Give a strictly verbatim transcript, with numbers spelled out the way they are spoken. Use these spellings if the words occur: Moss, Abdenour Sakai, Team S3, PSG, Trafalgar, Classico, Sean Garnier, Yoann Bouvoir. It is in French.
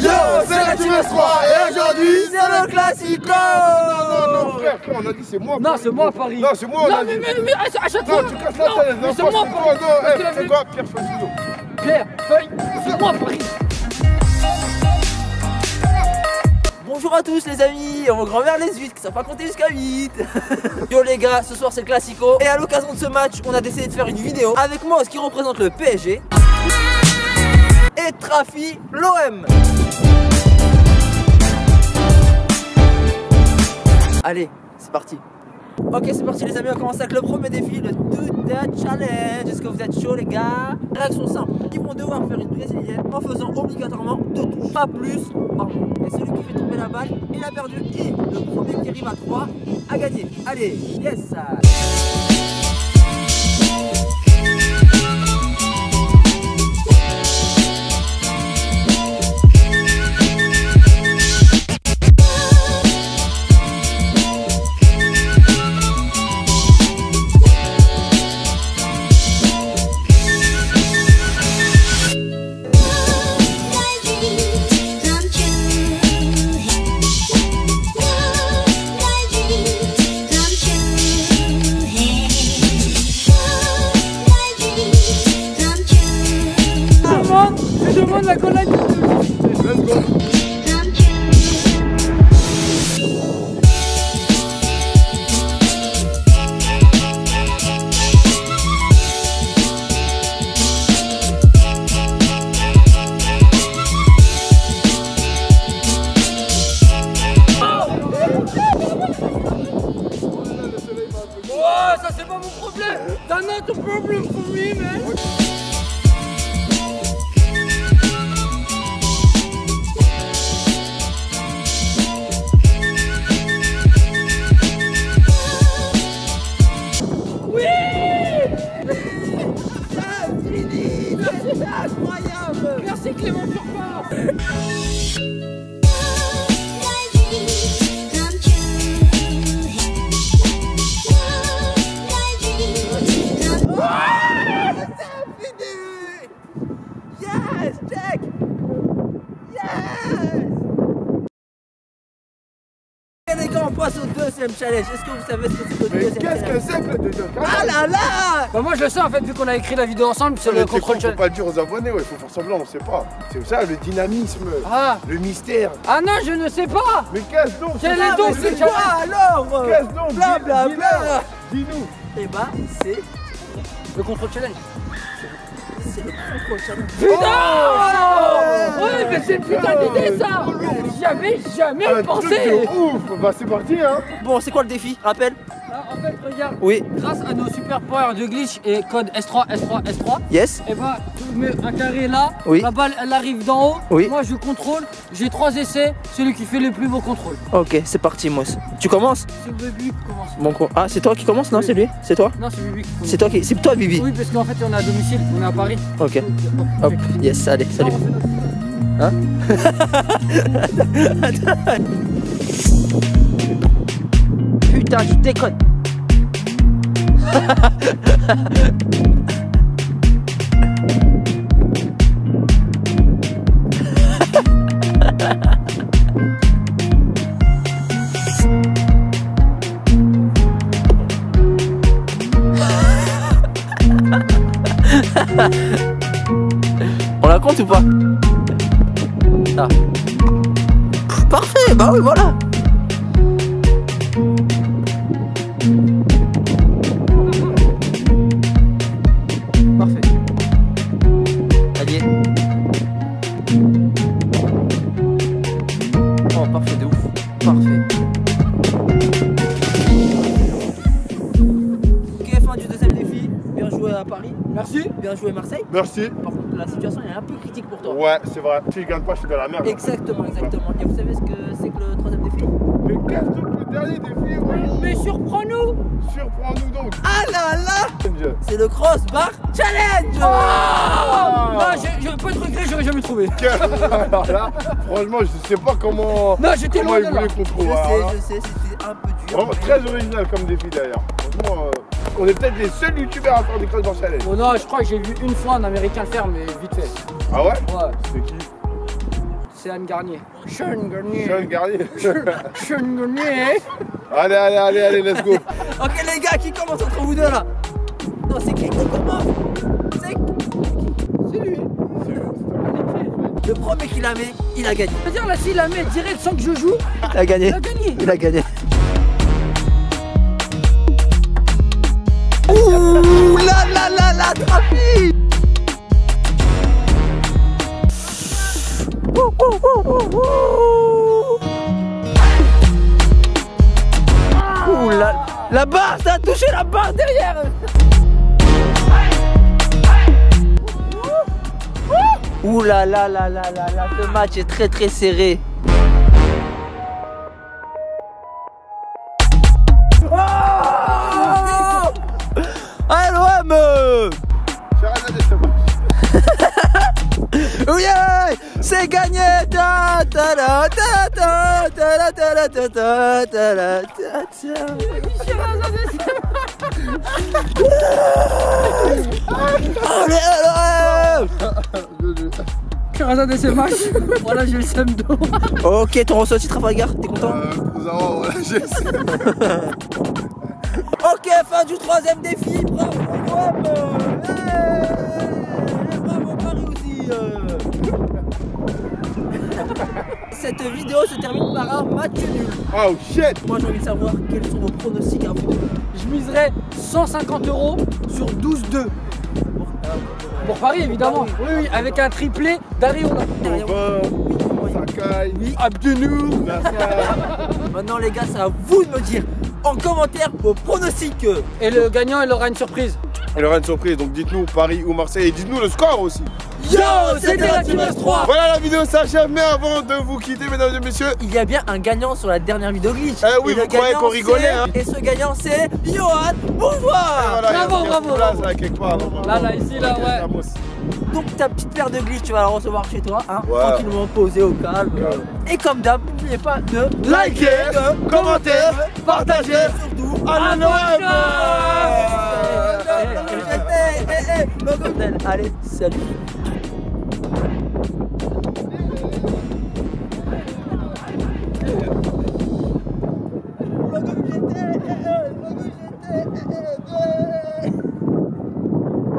Yo, c'est la Team S trois et aujourd'hui c'est le Classico. Non, non, non, frère, on a dit c'est moi. Non, c'est moi Paris. Non, c'est moi. Non, mais mais à chaque fois. Non, tu casses la tête. Non, c'est moi Paris. C'est quoi Pierre Feuille? Pierre Feuille. C'est moi Paris. Bonjour à tous les amis, on grand-mère les huit qui savent pas compter jusqu'à huit. Yo les gars, ce soir c'est le Classico et à l'occasion de ce match, on a décidé de faire une vidéo avec moi, ce qui représente le P S G et Trafi l'O M. Allez, c'est parti. Ok, c'est parti les amis, on commence avec le premier défi, le deux D challenge. Est-ce que vous êtes chaud les gars? Réaction simple, ils vont devoir faire une brésilienne en faisant obligatoirement deux touches, pas plus par jour. Et celui qui fait tomber la balle, il a perdu. Et le premier qui arrive à trois a gagné. Allez, yes. Challenge. Est-ce que vous savez ce que c'est que le deuxième challenge? Qu'est-ce que c'est que le deuxième challenge? Ah là là bah moi je le sais en fait vu qu'on a écrit la vidéo ensemble sur le contrôle challenge. Faut pas le dire aux abonnés, ouais, faut faire semblant, on sait pas. C'est ça le dynamisme, ah. Le mystère. Ah non je ne sais pas. Mais qu'est-ce donc? Quel est donc ce challenge alors? Qu'est-ce donc? Bla bla bla. Dis-nous. Eh bah c'est le contrôle challenge. C'est le contrôle challenge. Putain! Ouais mais c'est une putain d'idée ça. J'avais jamais ah, pensé! Ouf! Bah c'est parti hein! Bon c'est quoi le défi? Rappel? Ah, en fait regarde! Oui! Grâce à nos super powers de glitch et code S trois S trois S trois. Yes! Et bah tu mets un carré là, oui. La balle elle arrive d'en haut, oui. Moi je contrôle, j'ai trois essais, celui qui fait le plus beau contrôle. Ok c'est parti Moss. Tu commences? C'est Bibi qui commence. Bon quoi? Ah c'est toi qui commence? Non c'est lui? C'est toi? Non c'est Bibi qui commence. C'est toi qui? C'est toi Bibi? Oui parce qu'en fait on est à domicile, on est à Paris. Ok. Hop, yes, allez, salut. Hein? Putain, tu déconnes. On la compte ou pas? Ah. Parfait, bah oui voilà. Parfait. Allié. Oh parfait de ouf. Parfait. Ok, fin du deuxième défi. Bien joué à Paris. Merci. Bien joué Marseille. Merci. Parfait. La situation est un peu critique pour toi. Ouais, c'est vrai. Si je gagne pas, je suis dans la merde. Exactement, exactement. Et vous savez ce que c'est que le troisième défi? Mais qu'est-ce que le dernier défi? Mais surprends-nous! Surprends-nous donc! Ah là là! C'est le crossbar challenge! Oh non, je, je peux te regretter, j'aurais jamais trouvé. Alors là, franchement, je sais pas comment. Non, j'étais loin de là. Je sais, je sais, c'était un peu dur. Vraiment très original comme défi d'ailleurs. Franchement. Euh... On est peut-être les seuls youtubeurs à faire des crossbar challenge. Oh non, je crois que j'ai vu une fois un américain le faire, mais vite fait. Ah ouais? Ouais. C'est qui? Sean Garnier. Sean Garnier. Sean Garnier. Sean Garnier. Allez, allez, allez, allez, let's go. Ok les gars, qui commence entre vous deux là? Non, c'est qui qui commence? C'est C'est lui. Le premier qui la met, il a gagné. C'est-à-dire là, s'il la met direct sans que je joue, il a gagné. Il a gagné. Il a gagné. Ouh là là là là, trafic. Ouh, ouh, ouh, ouh. Ouh la, la barre, ça a touché la barre derrière. Ouh là là là là là là, ce match est très très serré. Oh à l'O M. Oui, c'est gagné. Razade ce match, voilà j'ai le samdo. Ok, ton ressenti Trafalgar, t'es content? Euh, voilà j'ai le seum. Ok, fin du troisième défi, bravo Wam. Et bravo Paris aussi. Cette vidéo se termine par un match nul. Oh shit. Moi j'ai envie de savoir quels sont vos pronostics à vous. Je miserais cent cinquante euros sur douze deux. Pour Paris évidemment, oui oui, avec un triplé d'Ariona. Sakai, Abdenour. Maintenant les gars, c'est à vous de me dire en commentaire vos pronostics. Et le gagnant, il aura une surprise. Il aura une surprise, donc dites-nous Paris ou Marseille et dites-nous le score aussi. Yo, c'était la Team S trois. Voilà, la vidéo s'achève, mais avant de vous quitter mesdames et messieurs, il y a bien un gagnant sur la dernière vidéo glitch. Eh oui, et vous croyez qu'on rigolait hein. Et ce gagnant c'est Yoann Bouvoir. Voilà, bravo, bravo, bravo. Là, quelque part, là, bravo. Là, là, ici, là, ouais. Donc ta petite paire de glitch, tu vas la recevoir chez toi, hein, ouais. Tranquillement posée au calme. Ouais. Et comme d'hab, n'oubliez pas de liker, de commenter, de partager, surtout à la Noël. Allez, salut.